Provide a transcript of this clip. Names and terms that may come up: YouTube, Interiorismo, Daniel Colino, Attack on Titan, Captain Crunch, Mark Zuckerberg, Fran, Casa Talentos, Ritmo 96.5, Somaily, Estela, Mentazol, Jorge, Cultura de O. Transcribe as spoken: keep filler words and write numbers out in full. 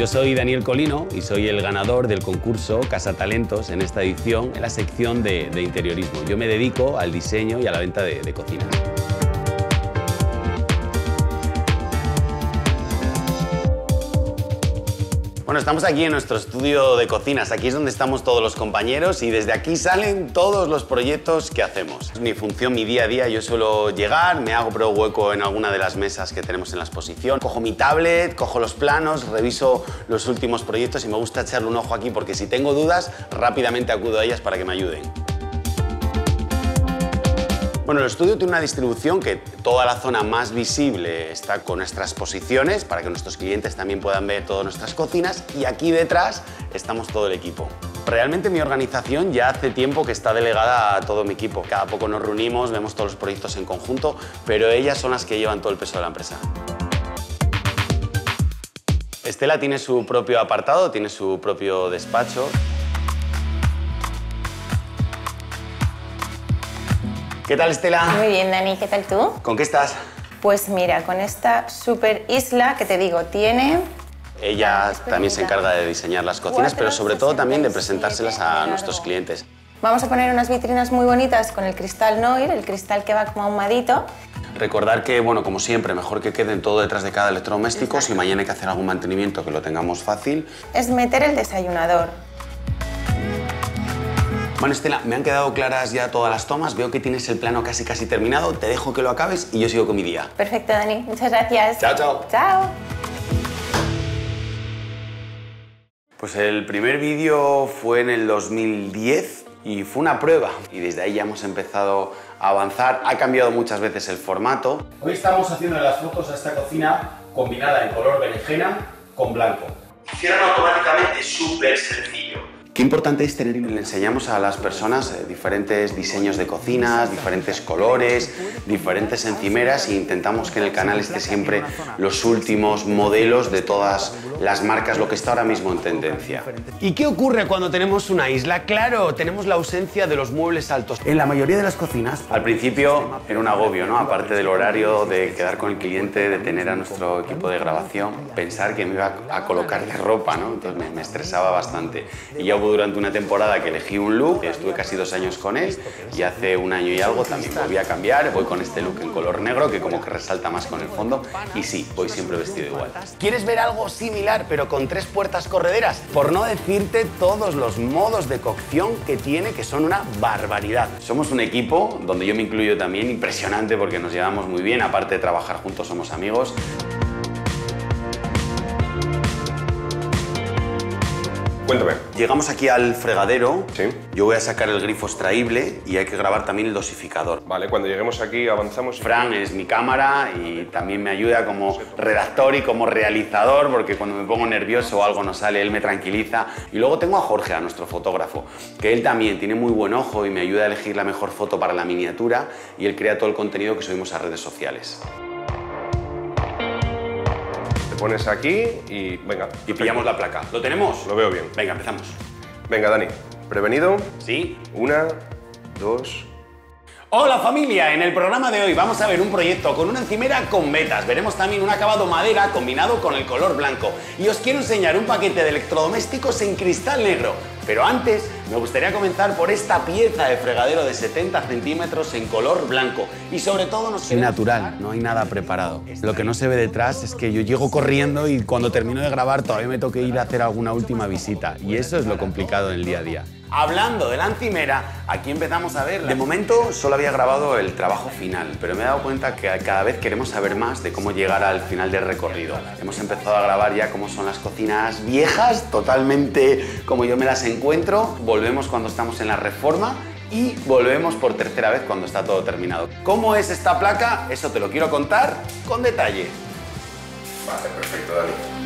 Yo soy Daniel Colino y soy el ganador del concurso Casa Talentos en esta edición en la sección de, de interiorismo. Yo me dedico al diseño y a la venta de, de cocinas. Bueno, estamos aquí en nuestro estudio de cocinas. Aquí es donde estamos todos los compañeros y desde aquí salen todos los proyectos que hacemos. Mi función, mi día a día, yo suelo llegar, me hago pro hueco en alguna de las mesas que tenemos en la exposición, cojo mi tablet, cojo los planos, reviso los últimos proyectos y me gusta echarle un ojo aquí porque si tengo dudas, rápidamente acudo a ellas para que me ayuden. Bueno, el estudio tiene una distribución que toda la zona más visible está con nuestras exposiciones para que nuestros clientes también puedan ver todas nuestras cocinas y aquí detrás estamos todo el equipo. Realmente mi organización ya hace tiempo que está delegada a todo mi equipo. Cada poco nos reunimos, vemos todos los proyectos en conjunto, pero ellas son las que llevan todo el peso de la empresa. Estela tiene su propio apartado, tiene su propio despacho. ¿Qué tal, Estela? Muy bien, Dani. ¿Qué tal tú? ¿Con qué estás? Pues mira, con esta super isla que te digo, tiene... Ella también se encarga de diseñar las cocinas, pero sobre todo también de presentárselas a nuestros clientes. Vamos a poner unas vitrinas muy bonitas con el cristal Noir, el cristal que va como ahumadito. Recordar que, bueno, como siempre, mejor que queden todo detrás de cada electrodoméstico. Exacto. Si mañana hay que hacer algún mantenimiento, que lo tengamos fácil. Es meter el desayunador. Bueno, Estela, me han quedado claras ya todas las tomas. Veo que tienes el plano casi casi terminado. Te dejo que lo acabes y yo sigo con mi día. Perfecto, Dani. Muchas gracias. Chao, chao. Chao. Pues el primer vídeo fue en el dos mil diez y fue una prueba. Y desde ahí ya hemos empezado a avanzar. Ha cambiado muchas veces el formato. Hoy estamos haciendo las fotos a esta cocina combinada en color berenjena con blanco. Cierran automáticamente, súper sencillo. Qué importante es tener... Le enseñamos a las personas diferentes diseños de cocinas, diferentes colores, diferentes encimeras e intentamos que en el canal esté siempre los últimos modelos de todas las marcas, lo que está ahora mismo en tendencia. ¿Y qué ocurre cuando tenemos una isla? Claro, tenemos la ausencia de los muebles altos. En la mayoría de las cocinas... Al principio era un agobio, ¿no? Aparte del horario, de quedar con el cliente, de tener a nuestro equipo de grabación, pensar que me iba a colocar de ropa, ¿no? Entonces me, me estresaba bastante. Y ya durante una temporada que elegí un look, estuve casi dos años con él y hace un año y algo también volví a cambiar, voy con este look en color negro que como que resalta más con el fondo y sí, voy siempre vestido igual. ¿Quieres ver algo similar pero con tres puertas correderas? Por no decirte todos los modos de cocción que tiene, que son una barbaridad. Somos un equipo, donde yo me incluyo también, impresionante porque nos llevamos muy bien, aparte de trabajar juntos somos amigos. Cuéntame. Llegamos aquí al fregadero. Sí. Yo voy a sacar el grifo extraíble y hay que grabar también el dosificador. Vale, cuando lleguemos aquí avanzamos. Fran es mi cámara y también me ayuda como redactor y como realizador porque cuando me pongo nervioso o algo no sale, él me tranquiliza. Y luego tengo a Jorge, a nuestro fotógrafo, que él también tiene muy buen ojo y me ayuda a elegir la mejor foto para la miniatura y él crea todo el contenido que subimos a redes sociales. Pones aquí y venga. Y pillamos la placa. ¿Lo tenemos? Lo veo bien. Venga, empezamos. Venga, Dani. ¿Prevenido? Sí. Una, dos... Hola familia, en el programa de hoy vamos a ver un proyecto con una encimera con vetas. Veremos también un acabado madera combinado con el color blanco. Y os quiero enseñar un paquete de electrodomésticos en cristal negro. Pero antes, me gustaría comenzar por esta pieza de fregadero de setenta centímetros en color blanco. Y sobre todo nos... Es natural, no hay nada preparado. Lo que no se ve detrás es que yo llego corriendo y cuando termino de grabar todavía me toca ir a hacer alguna última visita. Y eso es lo complicado del día a día. Hablando de la encimera, aquí empezamos a verla. De momento solo había grabado el trabajo final, pero me he dado cuenta que cada vez queremos saber más de cómo llegar al final del recorrido. Hemos empezado a grabar ya cómo son las cocinas viejas, totalmente como yo me las encuentro. Volvemos cuando estamos en la reforma y volvemos por tercera vez cuando está todo terminado. ¿Cómo es esta placa? Eso te lo quiero contar con detalle. Va a ser perfecto, Dani.